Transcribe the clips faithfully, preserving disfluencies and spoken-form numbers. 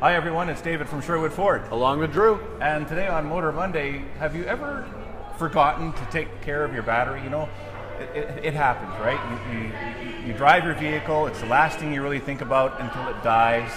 Hi everyone, it's David from Sherwood Ford. Along with Drew. And today on Motor Monday, have you ever forgotten to take care of your battery? You know, it, it, it happens, right? You, you, you drive your vehicle, it's the last thing you really think about until it dies.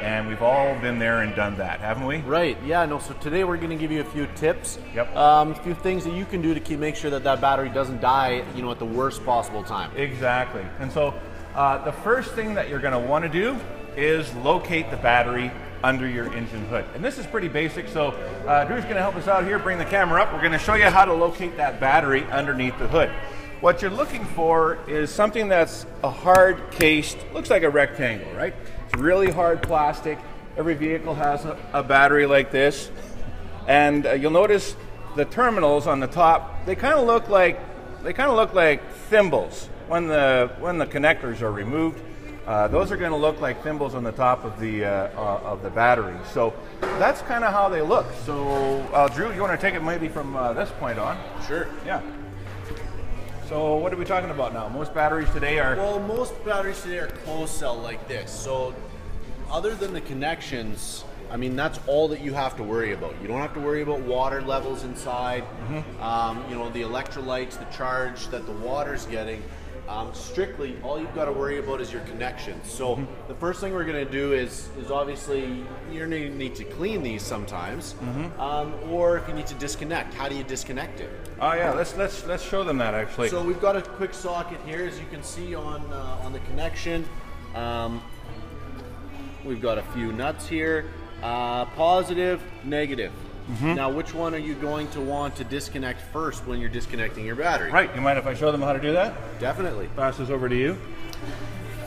And we've all been there and done that, haven't we? Right, yeah, no, so today we're going to give you a few tips, yep. um, a few things that you can do to keep, make sure that that battery doesn't die, you know, at the worst possible time. Exactly, and so uh, the first thing that you're going to want to do is locate the battery under your engine hood. And this is pretty basic, so uh, Drew's going to help us out here, bring the camera up. We're going to show you how to locate that battery underneath the hood. What you're looking for is something that's a hard cased, looks like a rectangle, right? It's really hard plastic. Every vehicle has a, a battery like this. And uh, you'll notice the terminals on the top, they kind of look like, they kind of look like thimbles when the, when the connectors are removed. Uh, those are going to look like thimbles on the top of the, uh, uh, of the battery. So that's kind of how they look. So uh, Drew, you want to take it maybe from uh, this point on? Sure. Yeah. So what are we talking about now? Most batteries today are... Well, most batteries today are closed cell like this. So other than the connections, I mean, that's all that you have to worry about. You don't have to worry about water levels inside, mm-hmm. um, you know, the electrolytes, the charge that the water's getting. Um, strictly, all you've got to worry about is your connections. So mm-hmm. the first thing we're going to do is, is obviously, you're going to need to clean these sometimes, mm-hmm. um, or if you need to disconnect, how do you disconnect it? Oh yeah, let's let's let's show them that actually. So we've got a quick socket here, as you can see on uh, on the connection. Um, we've got a few nuts here, uh, positive, negative. Mm-hmm. Now, which one are you going to want to disconnect first when you're disconnecting your battery? Right. You mind if I show them how to do that? Definitely. Pass this over to you.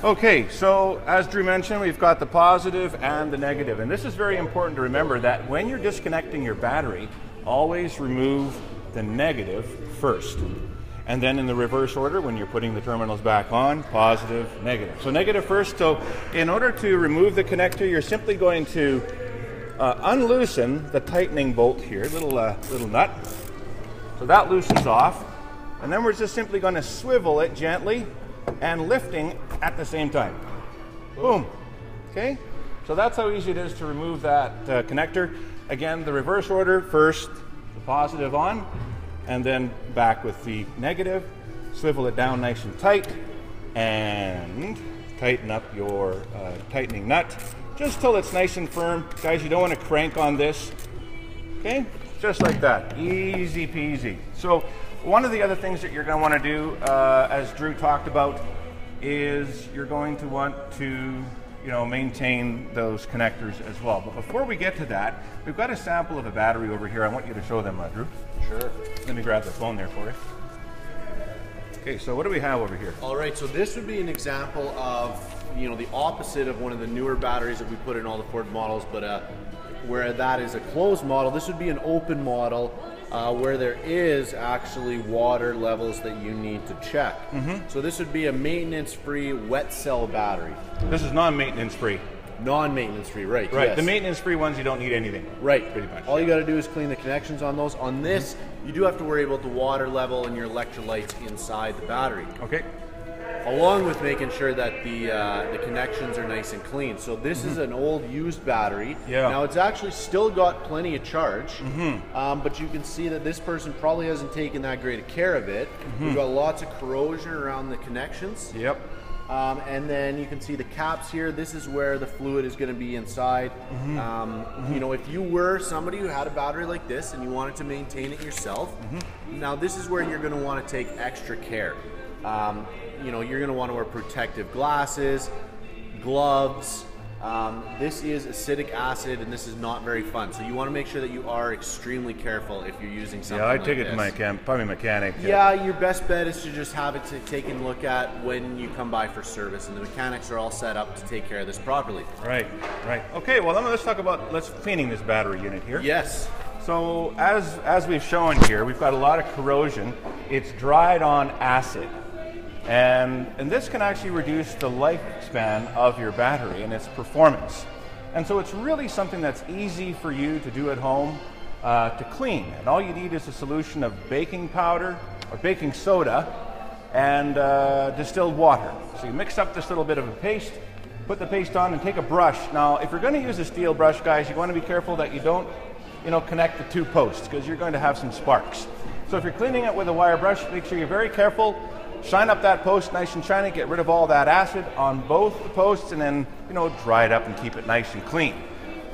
Okay. So, as Drew mentioned, we've got the positive and the negative. And this is very important to remember that when you're disconnecting your battery, always remove the negative first. And then in the reverse order, when you're putting the terminals back on, positive, negative. So, negative first. So, in order to remove the connector, you're simply going to Uh, unloosen the tightening bolt here, little uh, little nut. So that loosens off, and then we're just simply going to swivel it gently and lifting at the same time. Boom. Okay. So that's how easy it is to remove that uh, connector. Again, the reverse order: first the positive on, and then back with the negative. Swivel it down nice and tight, and tighten up your uh, tightening nut. Just till it's nice and firm. Guys, you don't want to crank on this. Okay? Just like that. Easy peasy. So one of the other things that you're going to want to do, uh, as Drew talked about, is you're going to want to, you know, maintain those connectors as well. But before we get to that, we've got a sample of a battery over here. I want you to show them, uh, Drew. Sure. Let me grab the phone there for you. Okay, so what do we have over here? All right, so this would be an example of, you know, the opposite of one of the newer batteries that we put in all the Ford models, but uh, where that is a closed model, this would be an open model uh, where there is actually water levels that you need to check. Mm-hmm. So this would be a maintenance-free wet cell battery. This is non-maintenance-free. Non-maintenance-free, right. Right, yes. The maintenance-free ones, you don't need anything. Right. Pretty much. All yeah. you got to do is clean the connections on those. On this, mm-hmm. you do have to worry about the water level and your electrolytes inside the battery. Okay. Along with making sure that the uh, the connections are nice and clean. So this mm-hmm. is an old used battery. Yeah. Now it's actually still got plenty of charge, mm-hmm. um, but you can see that this person probably hasn't taken that great of care of it. Mm-hmm. We've got lots of corrosion around the connections. Yep. Um, and then you can see the caps here. This is where the fluid is going to be inside. Mm-hmm. Um, mm-hmm. You know, if you were somebody who had a battery like this and you wanted to maintain it yourself, mm-hmm. now this is where you're going to want to take extra care. Um, you know, you're going to want to wear protective glasses, gloves. Um, this is acetic acid and this is not very fun. So you want to make sure that you are extremely careful if you're using something like this. Yeah, I take it to my camp, probably mechanic. Yeah, yeah, your best bet is to just have it to take and look at when you come by for service, and the mechanics are all set up to take care of this properly. Right, right. Okay, well then let's talk about let's cleaning this battery unit here. Yes. So as, as we've shown here, we've got a lot of corrosion. It's dried on acid. And, and this can actually reduce the lifespan of your battery and its performance. And so it's really something that's easy for you to do at home uh, to clean. And all you need is a solution of baking powder or baking soda and uh, distilled water. So you mix up this little bit of a paste, put the paste on and take a brush. Now, if you're going to use a steel brush, guys, you want to be careful that you don't, you know, connect the two posts, because you're going to have some sparks. So if you're cleaning it with a wire brush, make sure you're very careful. Shine up that post nice and shiny, get rid of all that acid on both the posts, and then, you know, dry it up and keep it nice and clean.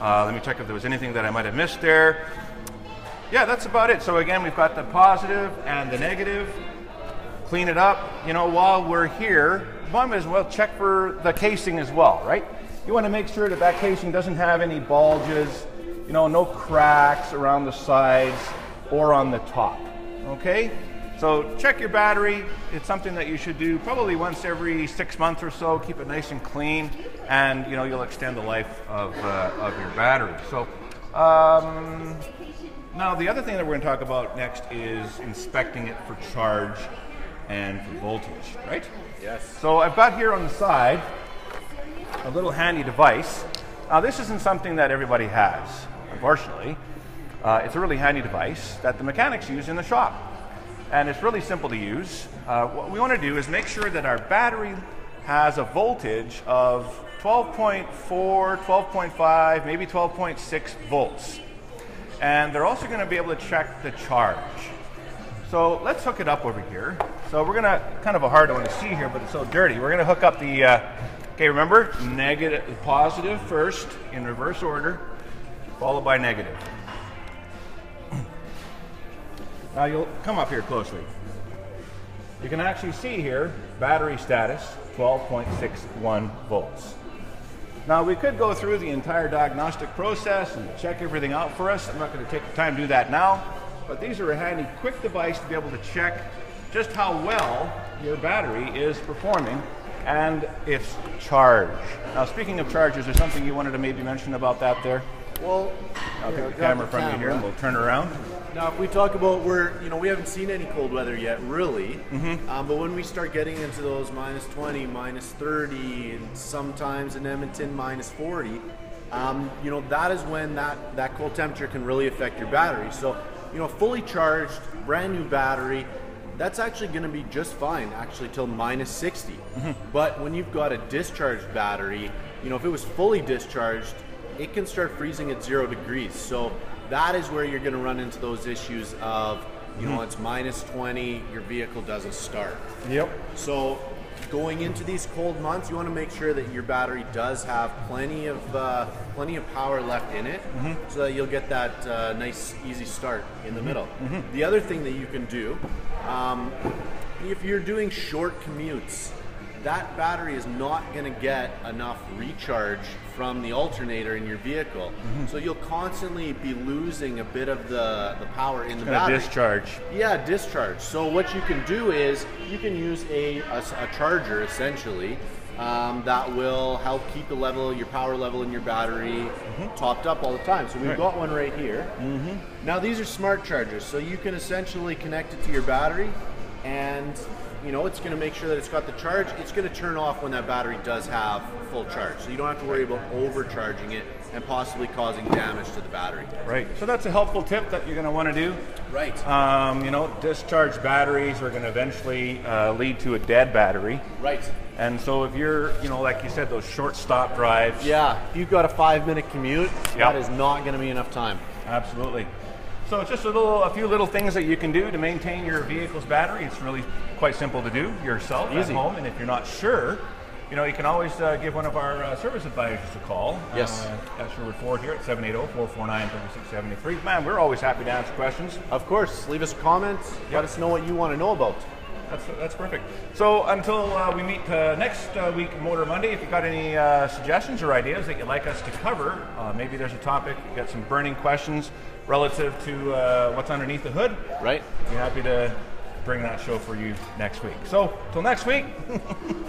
Uh, let me check if there was anything that I might have missed there. Yeah, that's about it. So again, we've got the positive and the negative. Clean it up. You know, while we're here, you might as well check for the casing as well, right? You want to make sure that that casing doesn't have any bulges, you know, no cracks around the sides or on the top, okay? So check your battery. It's something that you should do probably once every six months or so. Keep it nice and clean, and you know, you'll extend the life of, uh, of your battery. So um, now the other thing that we're going to talk about next is inspecting it for charge and for voltage, right? Yes. So I've got here on the side a little handy device. Now this isn't something that everybody has, unfortunately. Uh, it's a really handy device that the mechanics use in the shop. And it's really simple to use. Uh, what we want to do is make sure that our battery has a voltage of twelve point four, twelve point five, maybe twelve point six volts. And they're also going to be able to check the charge. So let's hook it up over here. So we're going to, kind of a hard one to see here, but it's so dirty. We're going to hook up the, uh, okay, remember, negative, positive first in reverse order, followed by negative. Now you'll come up here closely. You can actually see here, battery status, twelve point six one volts. Now we could go through the entire diagnostic process and check everything out for us. I'm not going to take the time to do that now, but these are a handy quick device to be able to check just how well your battery is performing and its charge. Now speaking of charge, is there something you wanted to maybe mention about that there? Well, I'll take the camera from you here and we'll turn around. Now, if we talk about we're, you know, we haven't seen any cold weather yet, really. Mm-hmm. um, but when we start getting into those minus twenty, minus thirty, and sometimes in Edmonton, minus forty, um, you know, that is when that, that cold temperature can really affect your battery. So, you know, fully charged, brand new battery, that's actually gonna be just fine, actually, till minus sixty. Mm-hmm. But when you've got a discharged battery, you know, if it was fully discharged, it can start freezing at zero degrees. So that is where you're going to run into those issues of, you know, it's minus twenty, your vehicle doesn't start. Yep. So going into these cold months, you want to make sure that your battery does have plenty of uh, plenty of power left in it, mm-hmm. so that you'll get that uh, nice, easy start in the mm-hmm. middle. Mm-hmm. The other thing that you can do, um, if you're doing short commutes, that battery is not going to get enough recharge from the alternator in your vehicle. Mm-hmm. So you'll constantly be losing a bit of the, the power in it's the battery. Discharge. Yeah, discharge. So what you can do is you can use a, a, a charger essentially um, that will help keep the level, your power level in your battery mm-hmm. topped up all the time. So we've right. got one right here. Mm-hmm. Now these are smart chargers. So you can essentially connect it to your battery and you know, it's going to make sure that it's got the charge. It's going to turn off when that battery does have full charge. So you don't have to worry about overcharging it and possibly causing damage to the battery. Right. So that's a helpful tip that you're going to want to do. Right. Um, you know, discharged batteries are going to eventually uh, lead to a dead battery. Right. And so if you're, you know, like you said, those short stop drives. Yeah. If you've got a five-minute commute, yep. that is not going to be enough time. Absolutely. So it's just a, little, a few little things that you can do to maintain your vehicle's battery. It's really quite simple to do yourself Easy. At home. And if you're not sure, you know, you can always uh, give one of our uh, service advisors a call. Yes. Uh, at Sherwood Ford here at seven eight zero, four four nine, three six seven three. Man, we're always happy to answer questions. Of course. Leave us comments. Yep. Let us know what you want to know about. That's, that's perfect. So until uh, we meet uh, next uh, week, Motor Monday, if you've got any uh, suggestions or ideas that you'd like us to cover, uh, maybe there's a topic, you've got some burning questions relative to uh, what's underneath the hood, right? We'd be happy to bring that show for you next week. So till next week,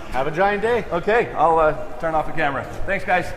have a giant day. Okay, I'll uh, turn off the camera. Thanks, guys.